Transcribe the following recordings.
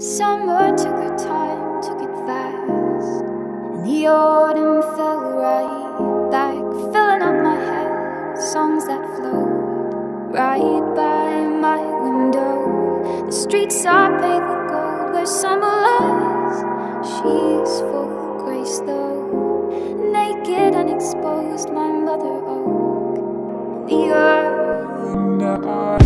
Summer took her time, took it fast, and the autumn fell right back, filling up my head with songs that flowed right by my window. The streets are paved with gold where summer lies. She's full of grace though, naked and exposed, my mother oak, and the earth.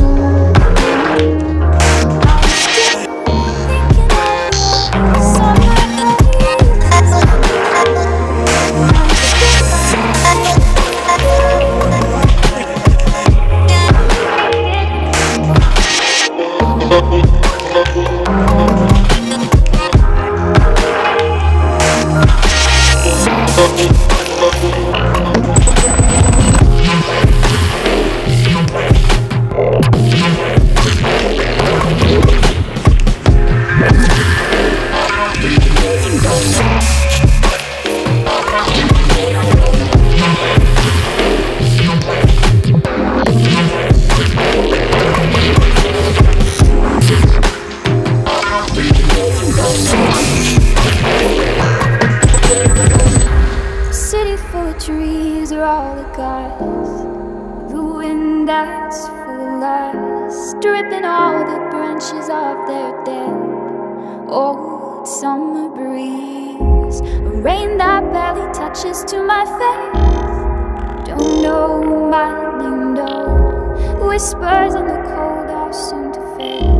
Trees are all the guys, the wind that's full of lies, stripping all the branches of their dead old summer breeze, a rain that barely touches to my face. Don't know my name though, whispers in the cold are soon to fade.